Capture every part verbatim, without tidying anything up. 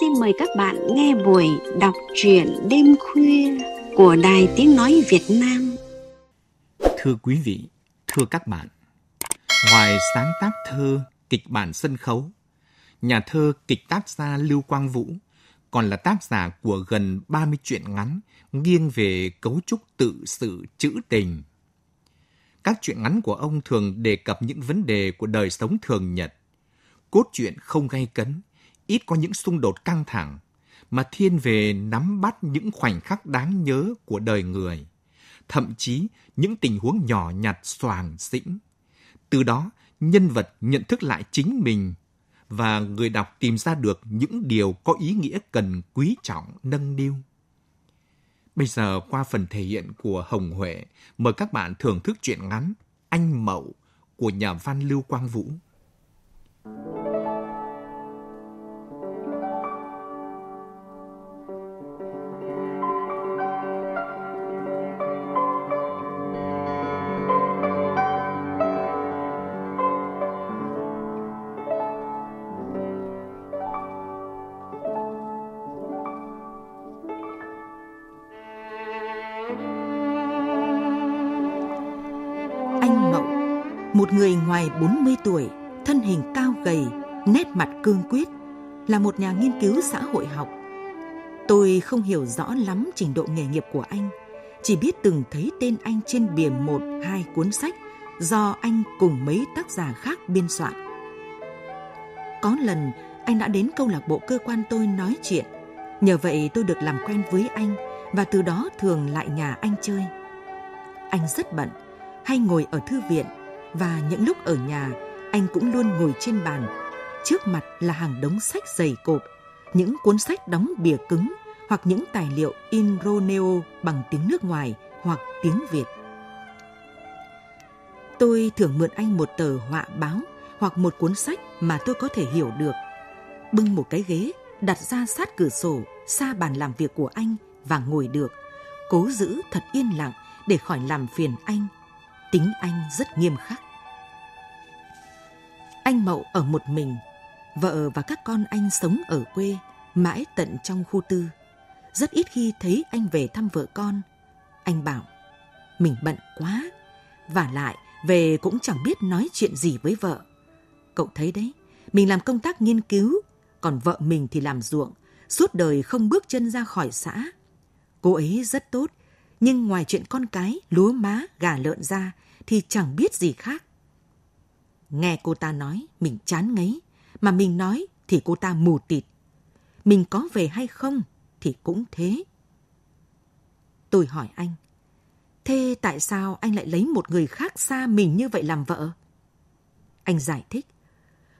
xin mời các bạn nghe buổi đọc truyện đêm khuya của Đài Tiếng Nói Việt Nam. Thưa quý vị, thưa các bạn, ngoài sáng tác thơ, kịch bản sân khấu, nhà thơ kịch tác gia Lưu Quang Vũ còn là tác giả của gần ba mươi truyện ngắn nghiêng về cấu trúc tự sự trữ tình. Các truyện ngắn của ông thường đề cập những vấn đề của đời sống thường nhật, cốt truyện không gay cấn, ít có những xung đột căng thẳng, mà thiên về nắm bắt những khoảnh khắc đáng nhớ của đời người, thậm chí những tình huống nhỏ nhặt xoàng xĩnh. Từ đó, nhân vật nhận thức lại chính mình và người đọc tìm ra được những điều có ý nghĩa cần quý trọng, nâng niu. Bây giờ qua phần thể hiện của Hồng Huệ, mời các bạn thưởng thức truyện ngắn Anh Mậu của nhà văn Lưu Quang Vũ. Một người ngoài bốn mươi tuổi, thân hình cao gầy, nét mặt cương quyết, là một nhà nghiên cứu xã hội học. Tôi không hiểu rõ lắm trình độ nghề nghiệp của anh, chỉ biết từng thấy tên anh trên bìa một, hai cuốn sách do anh cùng mấy tác giả khác biên soạn. Có lần, anh đã đến câu lạc bộ cơ quan tôi nói chuyện, nhờ vậy tôi được làm quen với anh và từ đó thường lại nhà anh chơi. Anh rất bận, hay ngồi ở thư viện, và những lúc ở nhà, anh cũng luôn ngồi trên bàn. Trước mặt là hàng đống sách dày cộp, những cuốn sách đóng bìa cứng hoặc những tài liệu in Romeo bằng tiếng nước ngoài hoặc tiếng Việt. Tôi thường mượn anh một tờ họa báo hoặc một cuốn sách mà tôi có thể hiểu được. Bưng một cái ghế, đặt ra sát cửa sổ, xa bàn làm việc của anh và ngồi được. Cố giữ thật yên lặng để khỏi làm phiền anh. Tính anh rất nghiêm khắc. Anh Mậu ở một mình, vợ và các con anh sống ở quê, mãi tận trong khu tư. Rất ít khi thấy anh về thăm vợ con. Anh bảo, mình bận quá, vả lại về cũng chẳng biết nói chuyện gì với vợ. Cậu thấy đấy, mình làm công tác nghiên cứu, còn vợ mình thì làm ruộng, suốt đời không bước chân ra khỏi xã. Cô ấy rất tốt, nhưng ngoài chuyện con cái, lúa má, gà lợn ra thì chẳng biết gì khác. Nghe cô ta nói mình chán ngấy, mà mình nói thì cô ta mù tịt. Mình có về hay không thì cũng thế. Tôi hỏi anh, thế tại sao anh lại lấy một người khác xa mình như vậy làm vợ? Anh giải thích,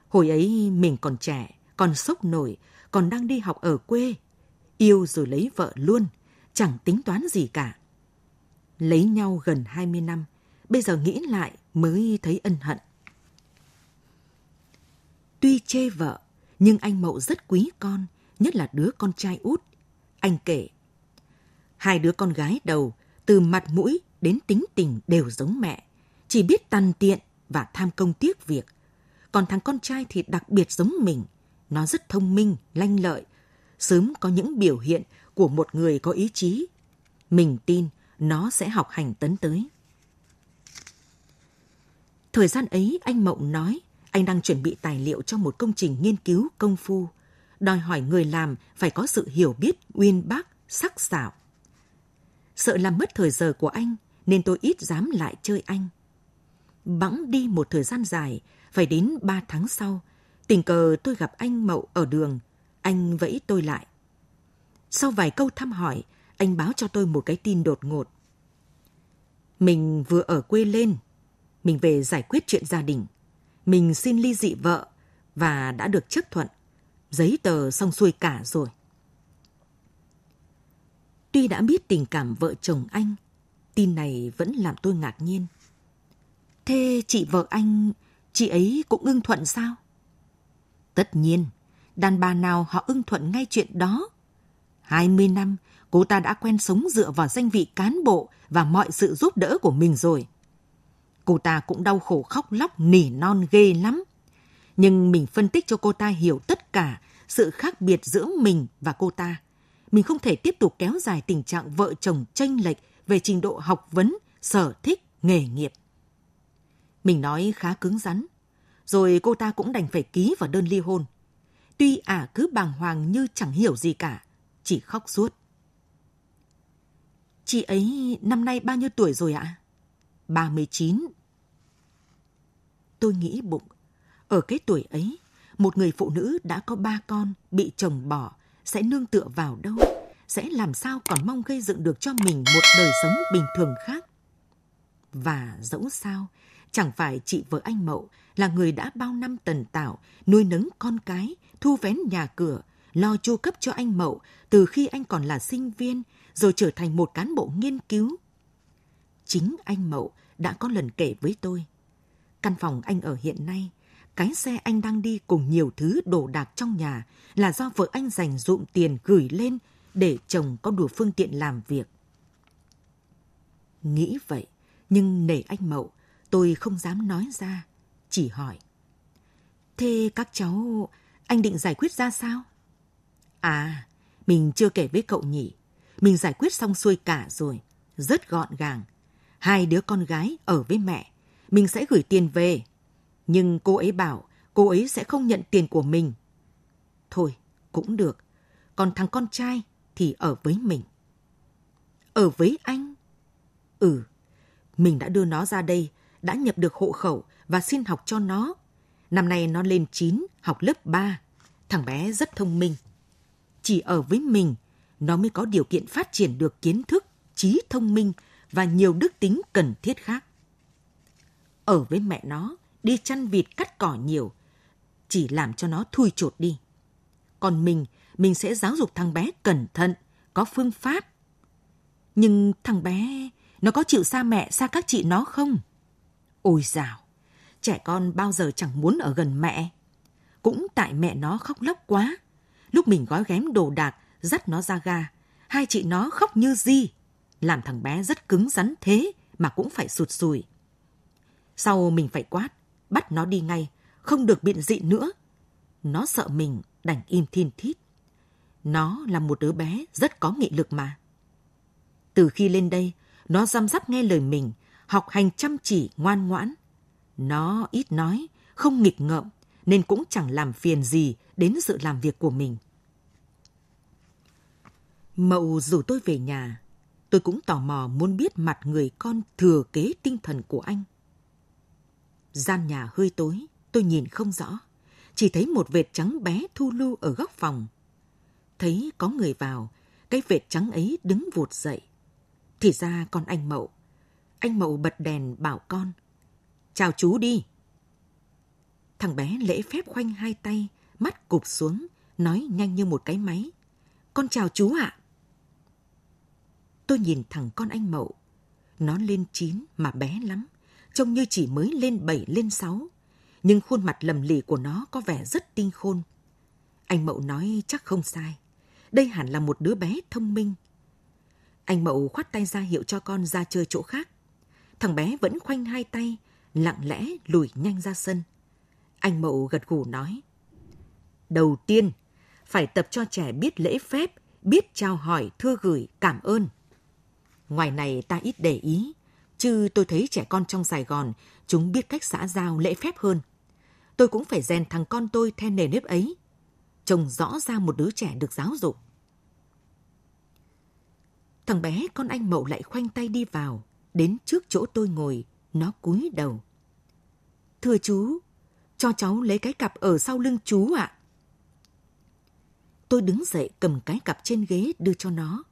hồi ấy mình còn trẻ, còn sốc nổi, còn đang đi học ở quê. Yêu rồi lấy vợ luôn, chẳng tính toán gì cả. Lấy nhau gần hai mươi năm, bây giờ nghĩ lại mới thấy ân hận. Tuy chê vợ, nhưng anh Mậu rất quý con, nhất là đứa con trai út. Anh kể, hai đứa con gái đầu, từ mặt mũi đến tính tình đều giống mẹ, chỉ biết tằn tiện và tham công tiếc việc. Còn thằng con trai thì đặc biệt giống mình, nó rất thông minh, lanh lợi, sớm có những biểu hiện của một người có ý chí. Mình tin nó sẽ học hành tấn tới. Thời gian ấy, anh Mậu nói anh đang chuẩn bị tài liệu cho một công trình nghiên cứu công phu, đòi hỏi người làm phải có sự hiểu biết uyên bác, sắc sảo. Sợ làm mất thời giờ của anh nên tôi ít dám lại chơi anh. Bẵng đi một thời gian dài, phải đến ba tháng sau, tình cờ tôi gặp anh Mậu ở đường. Anh vẫy tôi lại. Sau vài câu thăm hỏi, anh báo cho tôi một cái tin đột ngột. Mình vừa ở quê lên, mình về giải quyết chuyện gia đình. Mình xin ly dị vợ và đã được chấp thuận, giấy tờ xong xuôi cả rồi. Tuy đã biết tình cảm vợ chồng anh, tin này vẫn làm tôi ngạc nhiên. Thế chị vợ anh, chị ấy cũng ưng thuận sao? Tất nhiên, đàn bà nào họ ưng thuận ngay chuyện đó. hai mươi năm, cô ta đã quen sống dựa vào danh vị cán bộ và mọi sự giúp đỡ của mình rồi. Cô ta cũng đau khổ khóc lóc nỉ non ghê lắm. Nhưng mình phân tích cho cô ta hiểu tất cả sự khác biệt giữa mình và cô ta. Mình không thể tiếp tục kéo dài tình trạng vợ chồng chênh lệch về trình độ học vấn, sở thích, nghề nghiệp. Mình nói khá cứng rắn, rồi cô ta cũng đành phải ký vào đơn ly hôn. Tuy ả à cứ bàng hoàng như chẳng hiểu gì cả, chỉ khóc suốt. Chị ấy năm nay bao nhiêu tuổi rồi ạ? ba mươi chín. Tôi nghĩ bụng, ở cái tuổi ấy, một người phụ nữ đã có ba con, bị chồng bỏ, sẽ nương tựa vào đâu, sẽ làm sao còn mong gây dựng được cho mình một đời sống bình thường khác. Và dẫu sao, chẳng phải chị vợ anh Mậu là người đã bao năm tần tảo, nuôi nấng con cái, thu vén nhà cửa, lo chu cấp cho anh Mậu từ khi anh còn là sinh viên, rồi trở thành một cán bộ nghiên cứu. Chính anh Mậu đã có lần kể với tôi. Căn phòng anh ở hiện nay, cái xe anh đang đi cùng nhiều thứ đồ đạc trong nhà là do vợ anh dành dụm tiền gửi lên để chồng có đủ phương tiện làm việc. Nghĩ vậy, nhưng nể anh Mậu, tôi không dám nói ra, chỉ hỏi. Thế các cháu, anh định giải quyết ra sao? À, mình chưa kể với cậu nhỉ. Mình giải quyết xong xuôi cả rồi, rất gọn gàng. Hai đứa con gái ở với mẹ, mình sẽ gửi tiền về. Nhưng cô ấy bảo cô ấy sẽ không nhận tiền của mình. Thôi, cũng được. Còn thằng con trai thì ở với mình. Ở với anh? Ừ, mình đã đưa nó ra đây, đã nhập được hộ khẩu và xin học cho nó. Năm nay nó lên chín, học lớp ba. Thằng bé rất thông minh. Chỉ ở với mình, nó mới có điều kiện phát triển được kiến thức, trí thông minh và nhiều đức tính cần thiết khác. Ở với mẹ nó, đi chăn vịt cắt cỏ nhiều, chỉ làm cho nó thui chột đi. Còn mình, mình sẽ giáo dục thằng bé cẩn thận, có phương pháp. Nhưng thằng bé, nó có chịu xa mẹ, xa các chị nó không? Ôi dào, trẻ con bao giờ chẳng muốn ở gần mẹ. Cũng tại mẹ nó khóc lóc quá. Lúc mình gói ghém đồ đạc, dắt nó ra ga, hai chị nó khóc như di. Làm thằng bé rất cứng rắn thế mà cũng phải sụt sùi. Sau mình phải quát, bắt nó đi ngay, không được biện dị nữa. Nó sợ mình, đành im thin thít. Nó là một đứa bé rất có nghị lực mà. Từ khi lên đây, nó răm rắp nghe lời mình, học hành chăm chỉ, ngoan ngoãn. Nó ít nói, không nghịch ngợm, nên cũng chẳng làm phiền gì đến sự làm việc của mình. Mậu rủ tôi về nhà, tôi cũng tò mò muốn biết mặt người con thừa kế tinh thần của anh. Gian nhà hơi tối, tôi nhìn không rõ, chỉ thấy một vệt trắng bé thu lu ở góc phòng. Thấy có người vào, cái vệt trắng ấy đứng vụt dậy. Thì ra con anh Mậu. Anh Mậu bật đèn bảo con, chào chú đi. Thằng bé lễ phép khoanh hai tay, mắt cụp xuống, nói nhanh như một cái máy. Con chào chú ạ. Tôi nhìn thẳng con anh Mậu. Nó lên chín mà bé lắm, trông như chỉ mới lên bảy lên sáu. Nhưng khuôn mặt lầm lì của nó có vẻ rất tinh khôn. Anh Mậu nói chắc không sai. Đây hẳn là một đứa bé thông minh. Anh Mậu khoát tay ra hiệu cho con ra chơi chỗ khác. Thằng bé vẫn khoanh hai tay, lặng lẽ lùi nhanh ra sân. Anh Mậu gật gù nói. Đầu tiên, phải tập cho trẻ biết lễ phép, biết chào hỏi, thưa gửi, cảm ơn. Ngoài này ta ít để ý, chứ tôi thấy trẻ con trong Sài Gòn, chúng biết cách xã giao lễ phép hơn. Tôi cũng phải rèn thằng con tôi theo nề nếp ấy. Trông rõ ra một đứa trẻ được giáo dục. Thằng bé con anh Mậu lại khoanh tay đi vào, đến trước chỗ tôi ngồi, nó cúi đầu. Thưa chú, cho cháu lấy cái cặp ở sau lưng chú ạ. Tôi đứng dậy cầm cái cặp trên ghế đưa cho nó.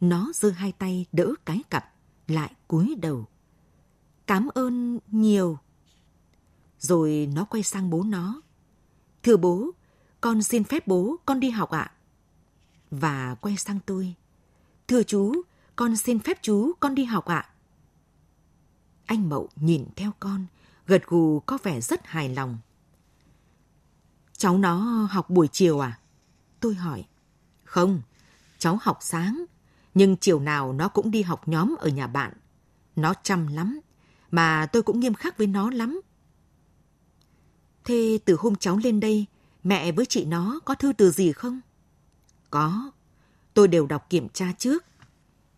Nó giơ hai tay đỡ cái cặp, lại cúi đầu. Cảm ơn nhiều. Rồi nó quay sang bố nó. Thưa bố, con xin phép bố, con đi học ạ. Và quay sang tôi. Thưa chú, con xin phép chú, con đi học ạ. Anh Mậu nhìn theo con, gật gù có vẻ rất hài lòng. Cháu nó học buổi chiều à? Tôi hỏi. Không, cháu học sáng, nhưng chiều nào nó cũng đi học nhóm ở nhà bạn. Nó chăm lắm, mà tôi cũng nghiêm khắc với nó lắm. Thế từ hôm cháu lên đây, mẹ với chị nó có thư từ gì không? Có, tôi đều đọc kiểm tra trước.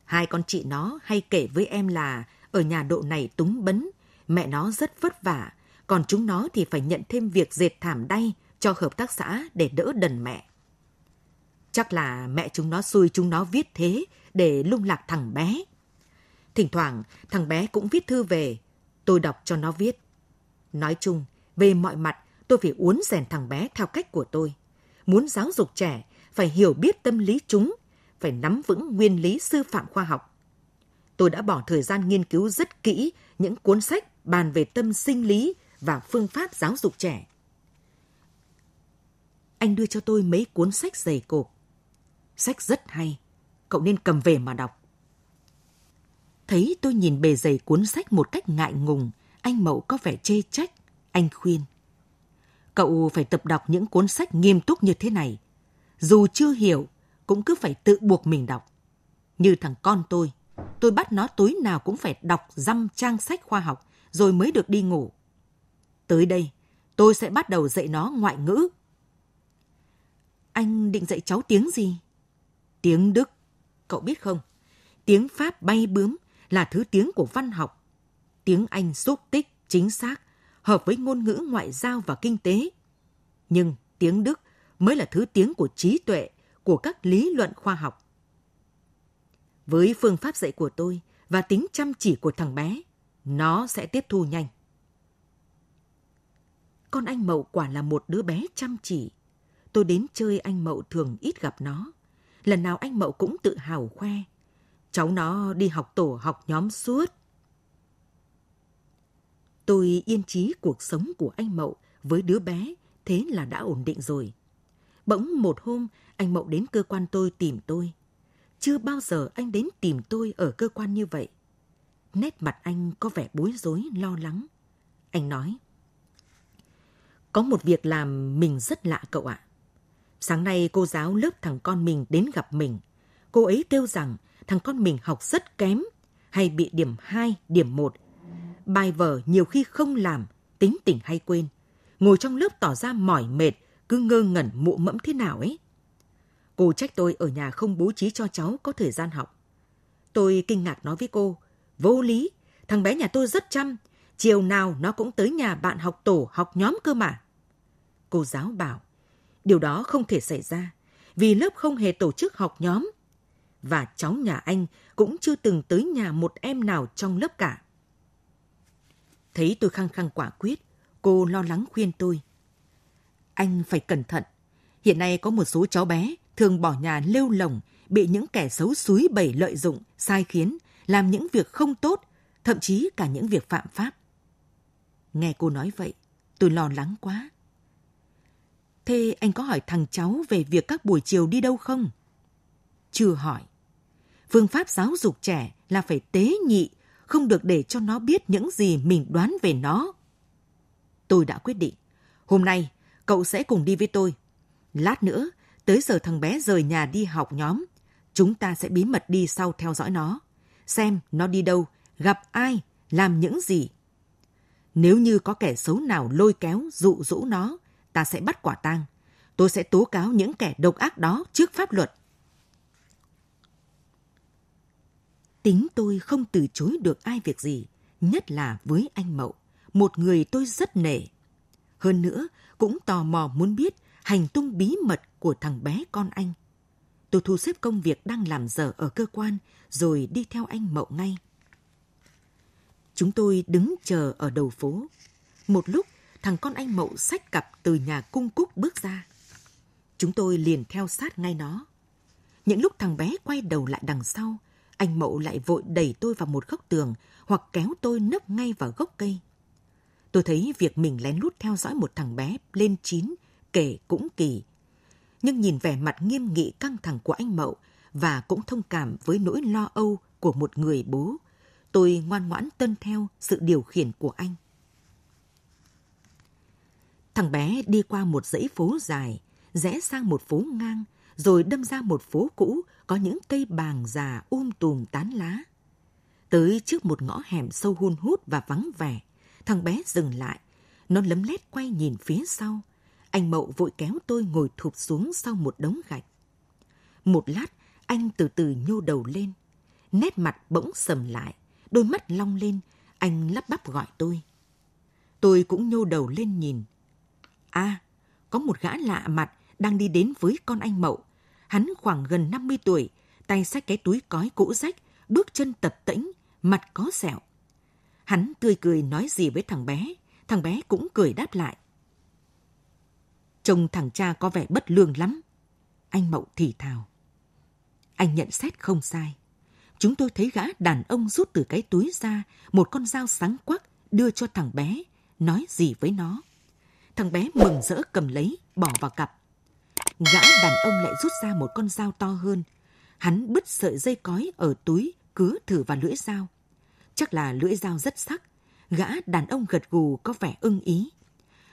Hai con chị nó hay kể với em là ở nhà độ này túng bấn, mẹ nó rất vất vả, còn chúng nó thì phải nhận thêm việc dệt thảm đay cho hợp tác xã để đỡ đần mẹ. Chắc là mẹ chúng nó xui chúng nó viết thế để lung lạc thằng bé. Thỉnh thoảng thằng bé cũng viết thư về, tôi đọc cho nó viết. Nói chung, về mọi mặt tôi phải uốn rèn thằng bé theo cách của tôi. Muốn giáo dục trẻ, phải hiểu biết tâm lý chúng, phải nắm vững nguyên lý sư phạm khoa học. Tôi đã bỏ thời gian nghiên cứu rất kỹ những cuốn sách bàn về tâm sinh lý và phương pháp giáo dục trẻ. Anh đưa cho tôi mấy cuốn sách dày cộp. Sách rất hay, cậu nên cầm về mà đọc. Thấy tôi nhìn bề dày cuốn sách một cách ngại ngùng, anh Mậu có vẻ chê trách. Anh khuyên, cậu phải tập đọc những cuốn sách nghiêm túc như thế này. Dù chưa hiểu, cũng cứ phải tự buộc mình đọc. Như thằng con tôi, tôi bắt nó tối nào cũng phải đọc dăm trang sách khoa học rồi mới được đi ngủ. Tới đây, tôi sẽ bắt đầu dạy nó ngoại ngữ. Anh định dạy cháu tiếng gì? Tiếng Đức. Cậu biết không? Tiếng Pháp bay bướm là thứ tiếng của văn học. Tiếng Anh xúc tích, chính xác, hợp với ngôn ngữ ngoại giao và kinh tế. Nhưng tiếng Đức mới là thứ tiếng của trí tuệ, của các lý luận khoa học. Với phương pháp dạy của tôi và tính chăm chỉ của thằng bé, nó sẽ tiếp thu nhanh. Con anh Mậu quả là một đứa bé chăm chỉ. Tôi đến chơi anh Mậu thường ít gặp nó. Lần nào anh Mậu cũng tự hào khoe. Cháu nó đi học tổ học nhóm suốt. Tôi yên trí cuộc sống của anh Mậu với đứa bé, thế là đã ổn định rồi. Bỗng một hôm, anh Mậu đến cơ quan tôi tìm tôi. Chưa bao giờ anh đến tìm tôi ở cơ quan như vậy. Nét mặt anh có vẻ bối rối, lo lắng. Anh nói, có một việc làm mình rất lạ cậu ạ. Sáng nay cô giáo lớp thằng con mình đến gặp mình. Cô ấy kêu rằng thằng con mình học rất kém, hay bị điểm hai, điểm một. Bài vở nhiều khi không làm, tính tình hay quên. Ngồi trong lớp tỏ ra mỏi mệt, cứ ngơ ngẩn mụ mẫm thế nào ấy. Cô trách tôi ở nhà không bố trí cho cháu có thời gian học. Tôi kinh ngạc nói với cô, vô lý, thằng bé nhà tôi rất chăm, chiều nào nó cũng tới nhà bạn học tổ học nhóm cơ mà. Cô giáo bảo, điều đó không thể xảy ra, vì lớp không hề tổ chức học nhóm. Và cháu nhà anh cũng chưa từng tới nhà một em nào trong lớp cả. Thấy tôi khăng khăng quả quyết, cô lo lắng khuyên tôi. Anh phải cẩn thận. Hiện nay có một số cháu bé thường bỏ nhà lêu lổng, bị những kẻ xấu xúi bẩy lợi dụng, sai khiến, làm những việc không tốt, thậm chí cả những việc phạm pháp. Nghe cô nói vậy, tôi lo lắng quá. Thế anh có hỏi thằng cháu về việc các buổi chiều đi đâu không? Chưa hỏi. Phương pháp giáo dục trẻ là phải tế nhị, không được để cho nó biết những gì mình đoán về nó. Tôi đã quyết định. Hôm nay, cậu sẽ cùng đi với tôi. Lát nữa, tới giờ thằng bé rời nhà đi học nhóm, chúng ta sẽ bí mật đi sau theo dõi nó, xem nó đi đâu, gặp ai, làm những gì. Nếu như có kẻ xấu nào lôi kéo, dụ dỗ nó, ta sẽ bắt quả tang. Tôi sẽ tố cáo những kẻ độc ác đó trước pháp luật. Tính tôi không từ chối được ai việc gì, nhất là với anh Mậu, một người tôi rất nể. Hơn nữa, cũng tò mò muốn biết hành tung bí mật của thằng bé con anh. Tôi thu xếp công việc đang làm dở ở cơ quan, rồi đi theo anh Mậu ngay. Chúng tôi đứng chờ ở đầu phố. Một lúc, thằng con anh Mậu xách cặp từ nhà cung cúc bước ra. Chúng tôi liền theo sát ngay nó. Những lúc thằng bé quay đầu lại đằng sau, anh Mậu lại vội đẩy tôi vào một góc tường hoặc kéo tôi nấp ngay vào gốc cây. Tôi thấy việc mình lén lút theo dõi một thằng bé lên chín kể cũng kỳ. Nhưng nhìn vẻ mặt nghiêm nghị căng thẳng của anh Mậu và cũng thông cảm với nỗi lo âu của một người bố, tôi ngoan ngoãn tuân theo sự điều khiển của anh. Thằng bé đi qua một dãy phố dài, rẽ sang một phố ngang, rồi đâm ra một phố cũ có những cây bàng già um tùm tán lá. Tới trước một ngõ hẻm sâu hun hút và vắng vẻ, thằng bé dừng lại. Nó lấm lét quay nhìn phía sau. Anh Mậu vội kéo tôi ngồi thụp xuống sau một đống gạch. Một lát, anh từ từ nhô đầu lên. Nét mặt bỗng sầm lại, đôi mắt long lên, anh lắp bắp gọi tôi. Tôi cũng nhô đầu lên nhìn. À, có một gã lạ mặt đang đi đến với con anh Mậu. Hắn khoảng gần năm mươi tuổi, tay xách cái túi cói cũ rách, bước chân tập tễnh, mặt có sẹo. Hắn tươi cười nói gì với thằng bé, thằng bé cũng cười đáp lại. Trông thằng cha có vẻ bất lương lắm, anh Mậu thì thào. Anh nhận xét không sai. Chúng tôi thấy gã đàn ông rút từ cái túi ra một con dao sáng quắc đưa cho thằng bé, nói gì với nó. Thằng bé mừng rỡ cầm lấy, bỏ vào cặp. Gã đàn ông lại rút ra một con dao to hơn. Hắn bứt sợi dây cói ở túi, cứa thử vào lưỡi dao. Chắc là lưỡi dao rất sắc. Gã đàn ông gật gù có vẻ ưng ý.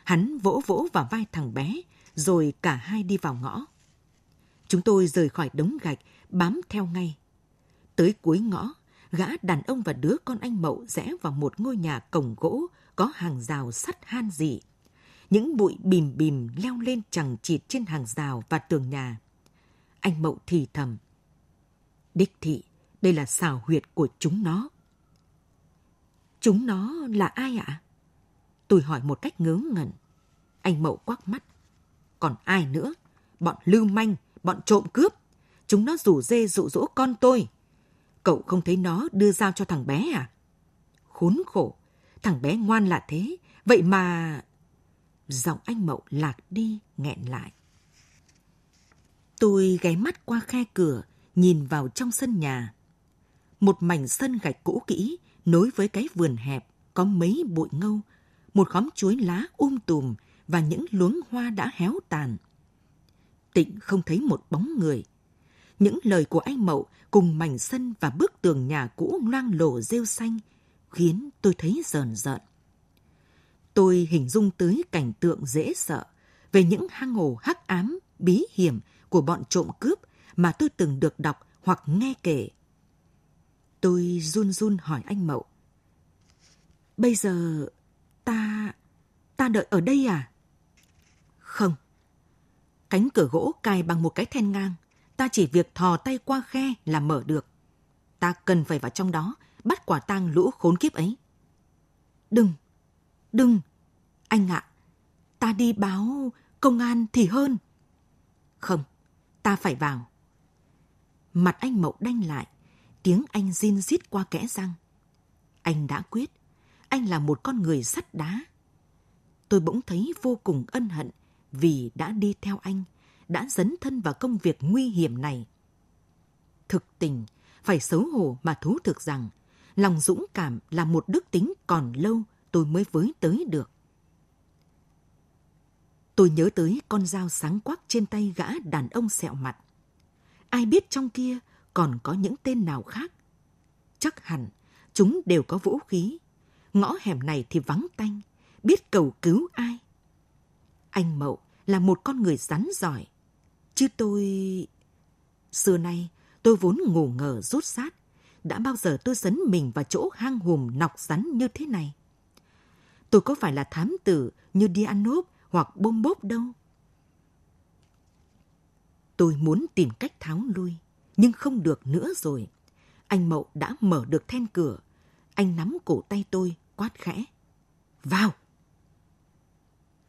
Hắn vỗ vỗ vào vai thằng bé, rồi cả hai đi vào ngõ. Chúng tôi rời khỏi đống gạch, bám theo ngay. Tới cuối ngõ, gã đàn ông và đứa con anh Mậu rẽ vào một ngôi nhà cổng gỗ có hàng rào sắt han dị. Những bụi bìm bìm leo lên chằng chịt trên hàng rào và tường nhà. Anh Mậu thì thầm. Đích thị, đây là xào huyệt của chúng nó. Chúng nó là ai ạ? Tôi hỏi một cách ngớ ngẩn. Anh Mậu quắc mắt. Còn ai nữa? Bọn lưu manh, bọn trộm cướp. Chúng nó rủ rê dụ dỗ con tôi. Cậu không thấy nó đưa dao cho thằng bé à? Khốn khổ, thằng bé ngoan là thế, vậy mà... Giọng anh Mậu lạc đi, nghẹn lại. Tôi ghé mắt qua khe cửa, nhìn vào trong sân nhà. Một mảnh sân gạch cũ kỹ, nối với cái vườn hẹp, có mấy bụi ngâu, một khóm chuối lá um tùm và những luống hoa đã héo tàn. Tịnh không thấy một bóng người. Những lời của anh Mậu cùng mảnh sân và bức tường nhà cũ loang lổ rêu xanh khiến tôi thấy rờn rợn. Tôi hình dung tới cảnh tượng dễ sợ về những hang ổ hắc ám, bí hiểm của bọn trộm cướp mà tôi từng được đọc hoặc nghe kể. Tôi run run hỏi anh Mậu. Bây giờ ta... ta đợi ở đây à? Không. Cánh cửa gỗ cài bằng một cái then ngang. Ta chỉ việc thò tay qua khe là mở được. Ta cần phải vào trong đó, bắt quả tang lũ khốn kiếp ấy. Đừng, đừng, anh ạ, ta đi báo công an thì hơn. Không, ta phải vào. Mặt anh Mậu đanh lại, tiếng anh rin rít qua kẽ răng. Anh đã quyết, anh là một con người sắt đá. Tôi bỗng thấy vô cùng ân hận vì đã đi theo anh, đã dấn thân vào công việc nguy hiểm này. Thực tình, phải xấu hổ mà thú thực rằng, lòng dũng cảm là một đức tính còn lâu tôi mới với tới được. Tôi nhớ tới con dao sáng quắc trên tay gã đàn ông sẹo mặt. Ai biết trong kia còn có những tên nào khác? Chắc hẳn, chúng đều có vũ khí. Ngõ hẻm này thì vắng tanh, biết cầu cứu ai. Anh Mậu là một con người rắn giỏi. Chứ tôi... Xưa nay, tôi vốn ngủ ngờ rút sát. Đã bao giờ tôi dấn mình vào chỗ hang hùm nọc rắn như thế này? Tôi có phải là thám tử như Dianov hoặc Bom Bốp đâu. Tôi muốn tìm cách tháo lui, nhưng không được nữa rồi. Anh Mậu đã mở được then cửa. Anh nắm cổ tay tôi, quát khẽ. Vào!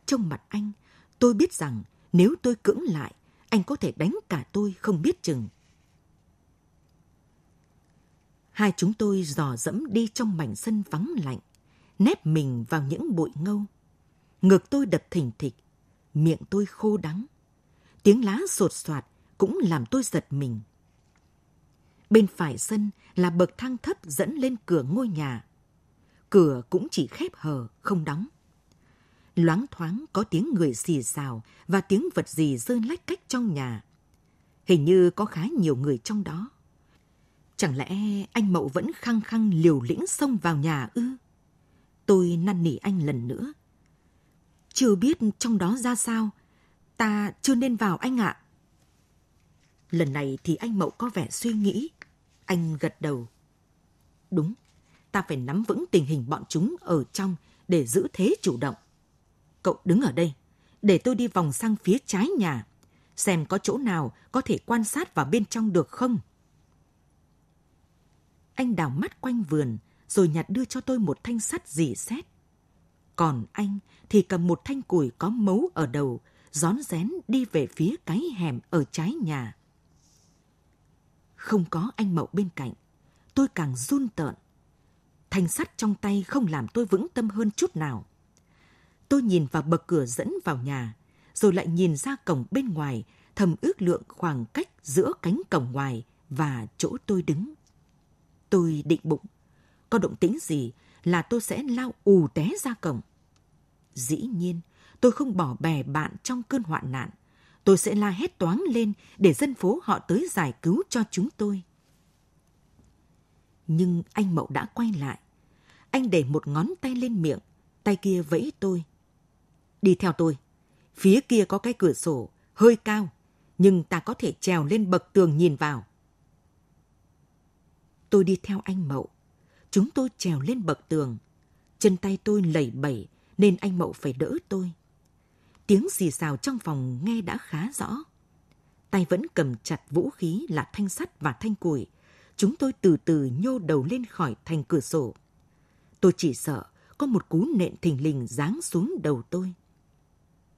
Trong mặt anh, tôi biết rằng nếu tôi cưỡng lại, anh có thể đánh cả tôi không biết chừng. Hai chúng tôi dò dẫm đi trong mảnh sân vắng lạnh, nép mình vào những bụi ngâu. Ngực tôi đập thình thịch, miệng tôi khô đắng. Tiếng lá sột soạt cũng làm tôi giật mình. Bên phải sân là bậc thang thấp dẫn lên cửa ngôi nhà. Cửa cũng chỉ khép hờ, không đóng. Loáng thoáng có tiếng người xì xào và tiếng vật gì rơi lách cách trong nhà. Hình như có khá nhiều người trong đó. Chẳng lẽ anh Mậu vẫn khăng khăng liều lĩnh xông vào nhà ư? Tôi năn nỉ anh lần nữa. Chưa biết trong đó ra sao, ta chưa nên vào anh ạ. Lần này thì anh Mậu có vẻ suy nghĩ. Anh gật đầu. Đúng, ta phải nắm vững tình hình bọn chúng ở trong để giữ thế chủ động. Cậu đứng ở đây, để tôi đi vòng sang phía trái nhà, xem có chỗ nào có thể quan sát vào bên trong được không. Anh đảo mắt quanh vườn, rồi nhặt đưa cho tôi một thanh sắt rỉ sét. Còn anh thì cầm một thanh củi có mấu ở đầu, rón rén đi về phía cái hẻm ở trái nhà. Không có anh Mậu bên cạnh, tôi càng run tợn. Thanh sắt trong tay không làm tôi vững tâm hơn chút nào. Tôi nhìn vào bậc cửa dẫn vào nhà, rồi lại nhìn ra cổng bên ngoài, thầm ước lượng khoảng cách giữa cánh cổng ngoài và chỗ tôi đứng. Tôi định bụng, có động tĩnh gì là tôi sẽ lao ù té ra cổng. Dĩ nhiên, tôi không bỏ bè bạn trong cơn hoạn nạn. Tôi sẽ la hét toáng lên để dân phố họ tới giải cứu cho chúng tôi. Nhưng anh Mậu đã quay lại. Anh để một ngón tay lên miệng, tay kia vẫy tôi. Đi theo tôi. Phía kia có cái cửa sổ, hơi cao, nhưng ta có thể trèo lên bậc tường nhìn vào. Tôi đi theo anh Mậu. Chúng tôi trèo lên bậc tường. Chân tay tôi lẩy bẩy nên anh Mậu phải đỡ tôi. Tiếng xì xào trong phòng nghe đã khá rõ. Tay vẫn cầm chặt vũ khí là thanh sắt và thanh củi. Chúng tôi từ từ nhô đầu lên khỏi thành cửa sổ. Tôi chỉ sợ có một cú nện thình lình giáng xuống đầu tôi.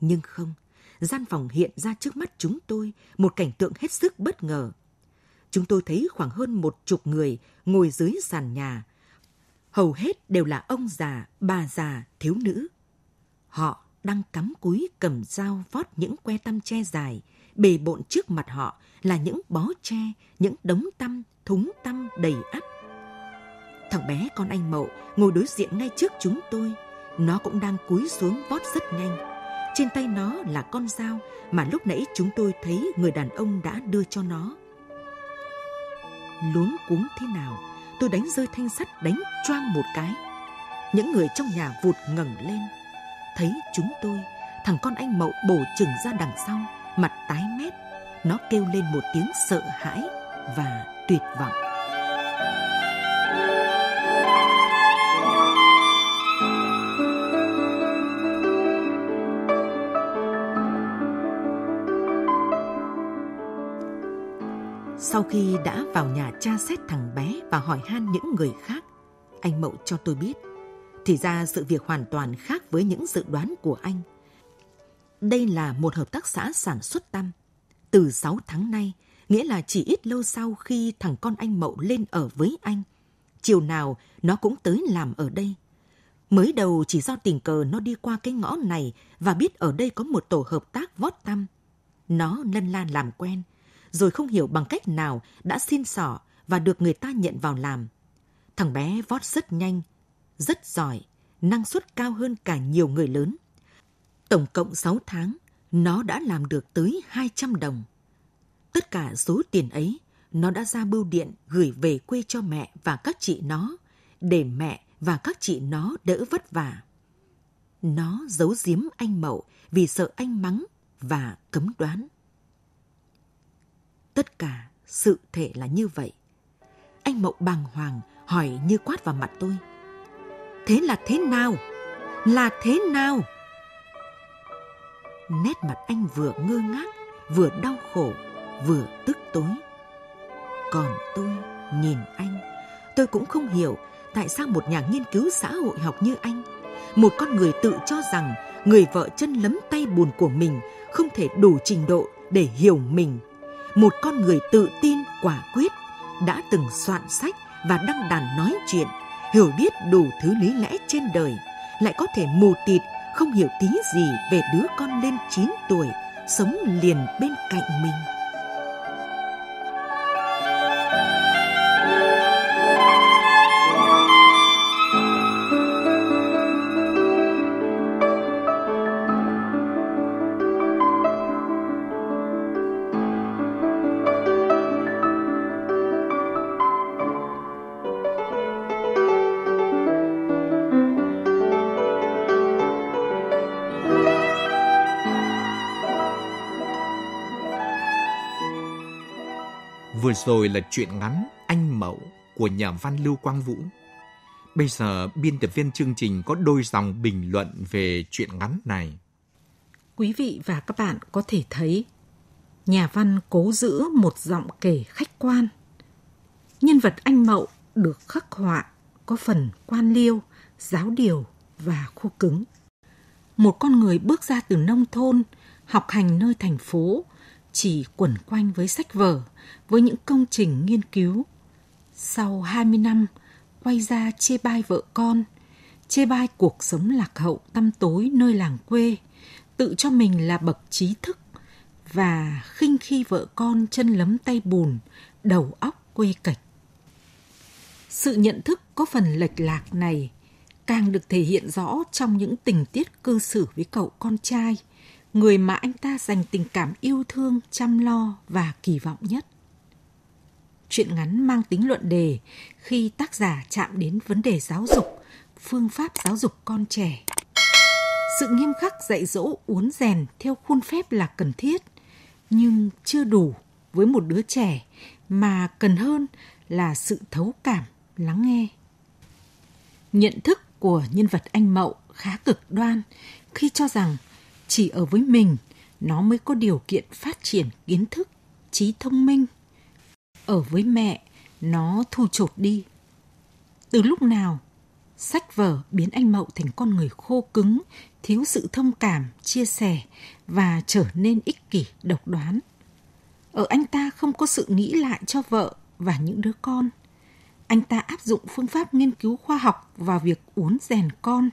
Nhưng không, gian phòng hiện ra trước mắt chúng tôi một cảnh tượng hết sức bất ngờ. Chúng tôi thấy khoảng hơn một chục người ngồi dưới sàn nhà. Hầu hết đều là ông già, bà già, thiếu nữ. Họ đang cắm cúi cầm dao vót những que tăm tre dài. Bề bộn trước mặt họ là những bó tre, những đống tăm, thúng tăm đầy ắp. Thằng bé con anh Mậu ngồi đối diện ngay trước chúng tôi. Nó cũng đang cúi xuống vót rất nhanh. Trên tay nó là con dao mà lúc nãy chúng tôi thấy người đàn ông đã đưa cho nó. Luống cuống thế nào, tôi đánh rơi thanh sắt, đánh choang một cái. Những người trong nhà vụt ngẩng lên. Thấy chúng tôi, thằng con anh Mậu bổ chừng ra đằng sau, mặt tái mét. Nó kêu lên một tiếng sợ hãi và tuyệt vọng. Sau khi đã vào nhà tra xét thằng bé và hỏi han những người khác, anh Mậu cho tôi biết, thì ra sự việc hoàn toàn khác với những dự đoán của anh. Đây là một hợp tác xã sản xuất tăm. Từ sáu tháng nay, nghĩa là chỉ ít lâu sau khi thằng con anh Mậu lên ở với anh, chiều nào nó cũng tới làm ở đây. Mới đầu chỉ do tình cờ nó đi qua cái ngõ này và biết ở đây có một tổ hợp tác vót tăm. Nó lân la làm quen, rồi không hiểu bằng cách nào đã xin xỏ và được người ta nhận vào làm. Thằng bé vót rất nhanh, rất giỏi, năng suất cao hơn cả nhiều người lớn. Tổng cộng sáu tháng, nó đã làm được tới hai trăm đồng. Tất cả số tiền ấy, nó đã ra bưu điện gửi về quê cho mẹ và các chị nó, để mẹ và các chị nó đỡ vất vả. Nó giấu giếm anh Mậu vì sợ anh mắng và cấm đoán. Tất cả sự thể là như vậy. Anh Mậu bàng hoàng hỏi như quát vào mặt tôi. Thế là thế nào? Là thế nào? Nét mặt anh vừa ngơ ngác, vừa đau khổ, vừa tức tối. Còn tôi nhìn anh, tôi cũng không hiểu tại sao một nhà nghiên cứu xã hội học như anh, một con người tự cho rằng người vợ chân lấm tay bùn của mình không thể đủ trình độ để hiểu mình, một con người tự tin, quả quyết, đã từng soạn sách và đăng đàn nói chuyện, hiểu biết đủ thứ lý lẽ trên đời, lại có thể mù tịt, không hiểu tí gì về đứa con lên chín tuổi, sống liền bên cạnh mình. Vừa rồi là truyện ngắn Anh Mậu của nhà văn Lưu Quang Vũ. Bây giờ biên tập viên chương trình có đôi dòng bình luận về truyện ngắn này. Quý vị và các bạn có thể thấy, nhà văn cố giữ một giọng kể khách quan. Nhân vật anh Mậu được khắc họa có phần quan liêu, giáo điều và khô cứng. Một con người bước ra từ nông thôn, học hành nơi thành phố, chỉ quẩn quanh với sách vở, với những công trình nghiên cứu. Sau hai mươi năm, quay ra chê bai vợ con, chê bai cuộc sống lạc hậu tăm tối nơi làng quê, tự cho mình là bậc trí thức và khinh khi vợ con chân lấm tay bùn, đầu óc quê cạch. Sự nhận thức có phần lệch lạc này càng được thể hiện rõ trong những tình tiết cư xử với cậu con trai, người mà anh ta dành tình cảm yêu thương, chăm lo và kỳ vọng nhất. Truyện ngắn mang tính luận đề khi tác giả chạm đến vấn đề giáo dục, phương pháp giáo dục con trẻ. Sự nghiêm khắc dạy dỗ uốn rèn theo khuôn phép là cần thiết, nhưng chưa đủ với một đứa trẻ, mà cần hơn là sự thấu cảm, lắng nghe. Nhận thức của nhân vật anh Mậu khá cực đoan khi cho rằng chỉ ở với mình nó mới có điều kiện phát triển kiến thức, trí thông minh. Ở với mẹ, nó thu chột đi. Từ lúc nào, sách vở biến anh Mậu thành con người khô cứng, thiếu sự thông cảm, chia sẻ và trở nên ích kỷ, độc đoán. Ở anh ta không có sự nghĩ lại cho vợ và những đứa con. Anh ta áp dụng phương pháp nghiên cứu khoa học vào việc uốn rèn con,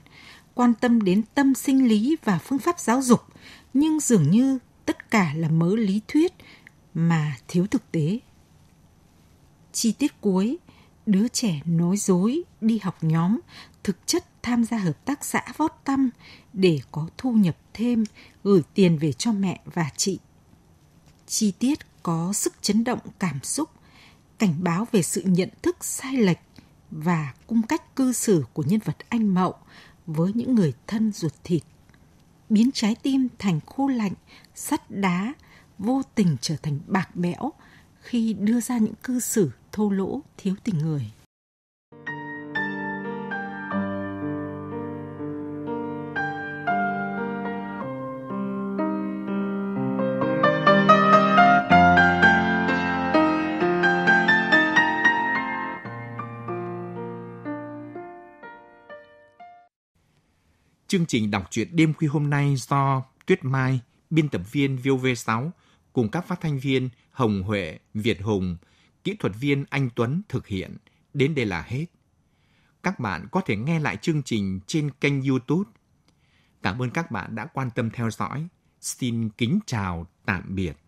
quan tâm đến tâm sinh lý và phương pháp giáo dục, nhưng dường như tất cả là mớ lý thuyết mà thiếu thực tế. Chi tiết cuối, đứa trẻ nói dối, đi học nhóm, thực chất tham gia hợp tác xã vót tăm để có thu nhập thêm, gửi tiền về cho mẹ và chị. Chi tiết có sức chấn động cảm xúc, cảnh báo về sự nhận thức sai lệch và cung cách cư xử của nhân vật anh Mậu với những người thân ruột thịt, biến trái tim thành khô lạnh, sắt đá, vô tình trở thành bạc bẽo khi đưa ra những cư xử thô lỗ, thiếu tình người. Chương trình đọc truyện đêm khuya hôm nay do Tuyết Mai, biên tập viên vê o vê sáu, cùng các phát thanh viên Hồng Huệ, Việt Hùng, kỹ thuật viên Anh Tuấn thực hiện. Đến đây là hết. Các bạn có thể nghe lại chương trình trên kênh YouTube. Cảm ơn các bạn đã quan tâm theo dõi. Xin kính chào, tạm biệt.